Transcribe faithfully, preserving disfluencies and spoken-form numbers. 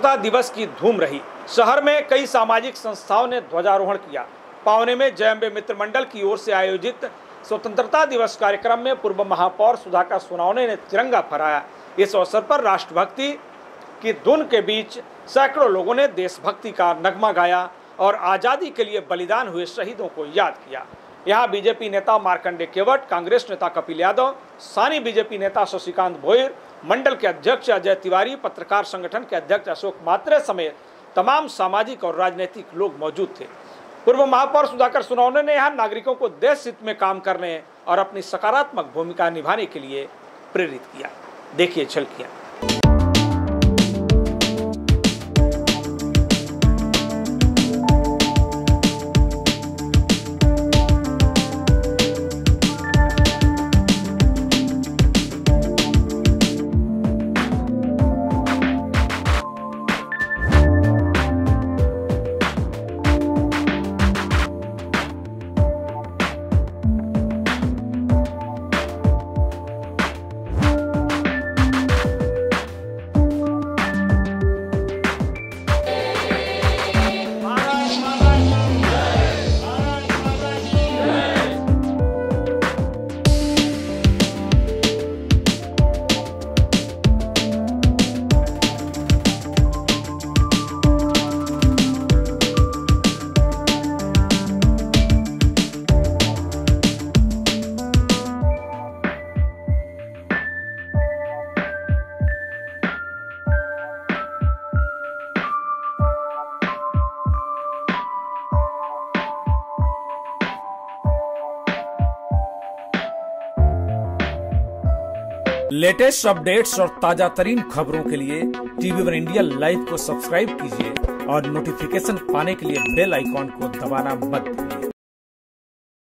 स्वतंत्रता दिवस की धूम रही। शहर में कई सामाजिक संस्थाओं ने ध्वजारोहण किया। पावणे में जय अंबे मित्र मंडल की ओर से आयोजित स्वतंत्रता दिवस कार्यक्रम में पूर्व महापौर सुधाकर सोनावणे ने तिरंगा फहराया। इस अवसर पर राष्ट्रभक्ति की धुन के बीच सैकड़ों लोगों ने देशभक्ति का नगमा गाया और आज़ादी के लिए बलिदान हुए शहीदों को याद किया। यहाँ बीजेपी नेता मारकंडे केवट, कांग्रेस नेता कपिल यादव, स्थानीय बीजेपी नेता शशिकांत भोईर, मंडल के अध्यक्ष अजय तिवारी, पत्रकार संगठन के अध्यक्ष अशोक मात्रे समेत तमाम सामाजिक और राजनीतिक लोग मौजूद थे। पूर्व महापौर सुधाकर सोनावणे ने यहाँ नागरिकों को देश हित में काम करने और अपनी सकारात्मक भूमिका निभाने के लिए प्रेरित किया। देखिए झलकियाँ। लेटेस्ट अपडेट्स और ताजा तरीन खबरों के लिए टीवी वन इंडिया लाइव को सब्सक्राइब कीजिए और नोटिफिकेशन पाने के लिए बेल आइकॉन को दबाना मत भूलिए।